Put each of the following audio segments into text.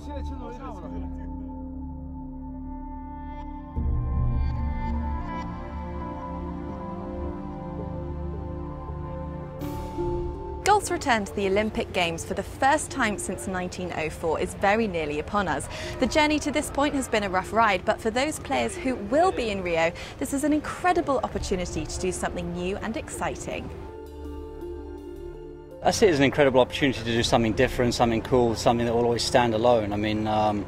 现在青铜一看不到。Golf's return to the Olympic Games for the first time since 1904 is very nearly upon us. The journey to this point has been a rough ride, but for those players who will be in Rio, this is an incredible opportunity to do something new and exciting. I see it as an incredible opportunity to do something different, something cool, something that will always stand alone. I mean, I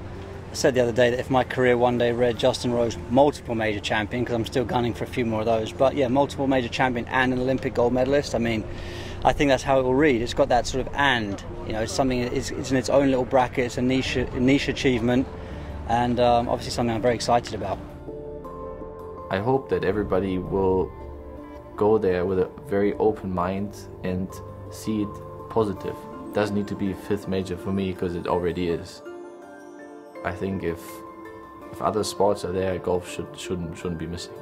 said the other day that if my career one day read Justin Rose multiple major champion, because I'm still gunning for a few more of those, but yeah, multiple major champion and an Olympic gold medalist, I mean, I think that's how it will read. It's got that sort of and, you know, it's something, it's in its own little bracket, it's a niche achievement, and obviously something I'm very excited about. I hope that everybody will go there with a very open mind and see it positive. It doesn't need to be a fifth major for me because it already is. I think if other sports are there, golf shouldn't be missing.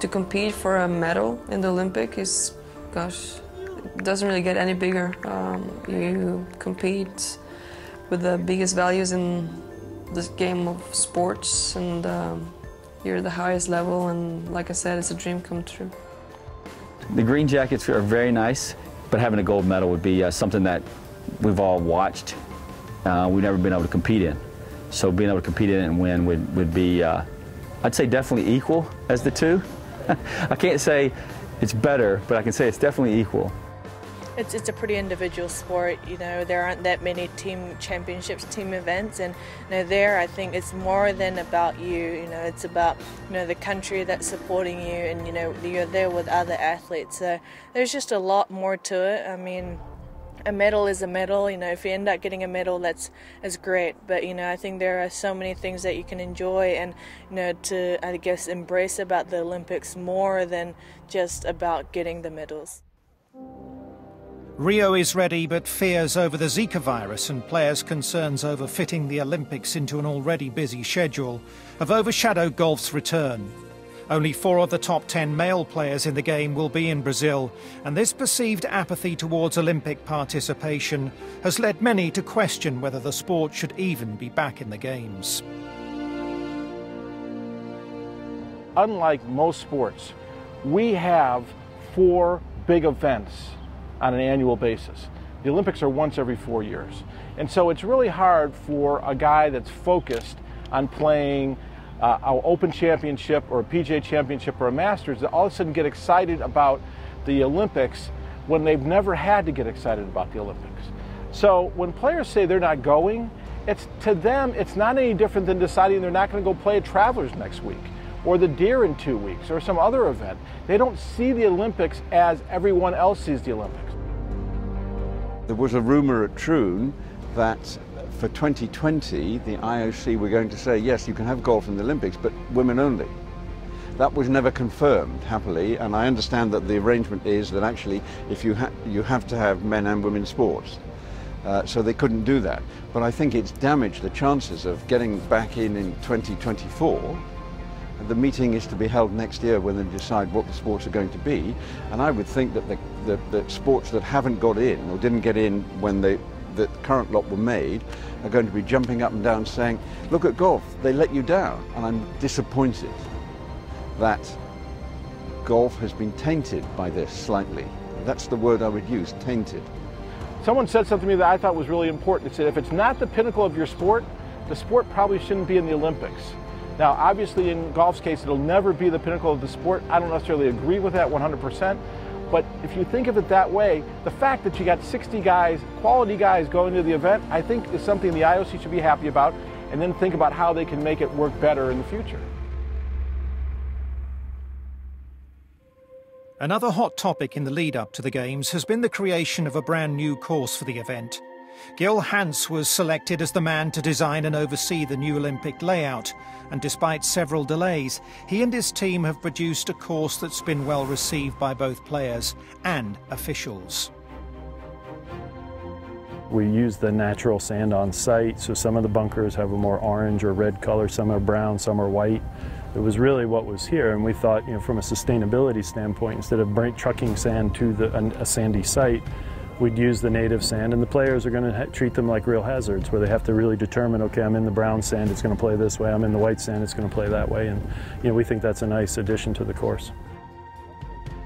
To compete for a medal in the Olympic is, gosh, it doesn't really get any bigger. You compete with the biggest values in this game of sports, and you're at the highest level, and like I said, it's a dream come true. The green jackets are very nice, but having a gold medal would be something that we've all watched. We've never been able to compete in. So being able to compete in it and win would be, I'd say definitely equal as the two. I can't say it's better, but I can say it's definitely equal. It's a pretty individual sport, you know, there aren't that many team championships, team events, and you know, there I think it's more than about you, you know, it's about, you know, the country that's supporting you, and you know, you're there with other athletes, so there's just a lot more to it. I mean, a medal is a medal, you know, if you end up getting a medal, that's great, but you know, I think there are so many things that you can enjoy and, you know, to, I guess, embrace about the Olympics more than just about getting the medals. Rio is ready, but fears over the Zika virus and players' concerns over fitting the Olympics into an already busy schedule have overshadowed golf's return. Only 4 of the top 10 male players in the game will be in Brazil, and this perceived apathy towards Olympic participation has led many to question whether the sport should even be back in the games. Unlike most sports, we have 4 big events on an annual basis. The Olympics are once every 4 years. And so it's really hard for a guy that's focused on playing an Open Championship or a PGA Championship or a Masters to all of a sudden get excited about the Olympics when they've never had to get excited about the Olympics. So when players say they're not going, it's, to them, it's not any different than deciding they're not going to go play at Travelers next week, or the deer in 2 weeks, or some other event. They don't see the Olympics as everyone else sees the Olympics. There was a rumor at Troon that for 2020, the IOC were going to say, yes, you can have golf in the Olympics, but women only. That was never confirmed, happily, and I understand that the arrangement is that actually, if you have to have men and women sports. So they couldn't do that. But I think it's damaged the chances of getting back in 2024. The meeting is to be held next year when they decide what the sports are going to be, and I would think that the sports that haven't got in or didn't get in when the current lot were made are going to be jumping up and down saying, look at golf, they let you down. And I'm disappointed that golf has been tainted by this slightly. That's the word I would use, tainted. Someone said something to me that I thought was really important. It said, if it's not the pinnacle of your sport, the sport probably shouldn't be in the Olympics. Now, obviously, in golf's case, it'll never be the pinnacle of the sport. I don't necessarily agree with that 100%, but if you think of it that way, the fact that you got 60 guys, quality guys, going to the event, I think is something the IOC should be happy about, and then think about how they can make it work better in the future. Another hot topic in the lead-up to the Games has been the creation of a brand-new course for the event. Gil Hans was selected as the man to design and oversee the new Olympic layout, and despite several delays, he and his team have produced a course that's been well received by both players and officials. We use the natural sand on site, so some of the bunkers have a more orange or red color, some are brown, some are white. It was really what was here, and we thought, you know, from a sustainability standpoint, instead of trucking sand to a sandy site, we'd use the native sand, and the players are going to treat them like real hazards, where they have to really determine, okay, I'm in the brown sand, it's going to play this way, I'm in the white sand, it's going to play that way, and you know, we think that's a nice addition to the course.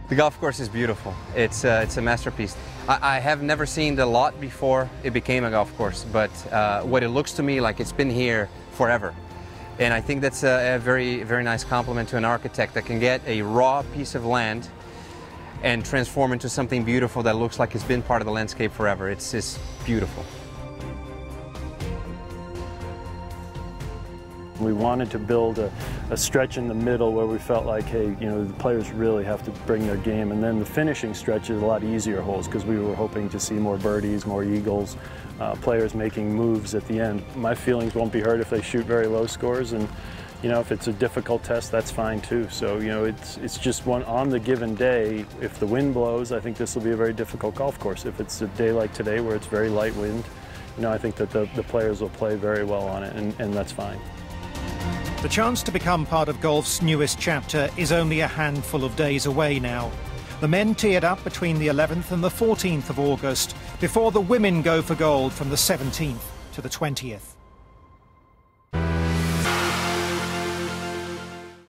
The golf course is beautiful. It's a masterpiece. I have never seen the lot before it became a golf course, but what it looks to me like, it's been here forever. And I think that's a very, very nice compliment to an architect that can get a raw piece of land and transform into something beautiful that looks like it's been part of the landscape forever. It's just beautiful. We wanted to build a stretch in the middle where we felt like, hey, you know, the players really have to bring their game, and then the finishing stretch is a lot easier holes, because we were hoping to see more birdies, more eagles, players making moves at the end. My feelings won't be hurt if they shoot very low scores, and you know, if it's a difficult test, that's fine too. So, you know, it's just one on the given day. If the wind blows, I think this will be a very difficult golf course. If it's a day like today where it's very light wind, you know, I think that the players will play very well on it, and that's fine. The chance to become part of golf's newest chapter is only a handful of days away now. The men tee it up between the 11th and the 14th of August, before the women go for gold from the 17th to the 20th.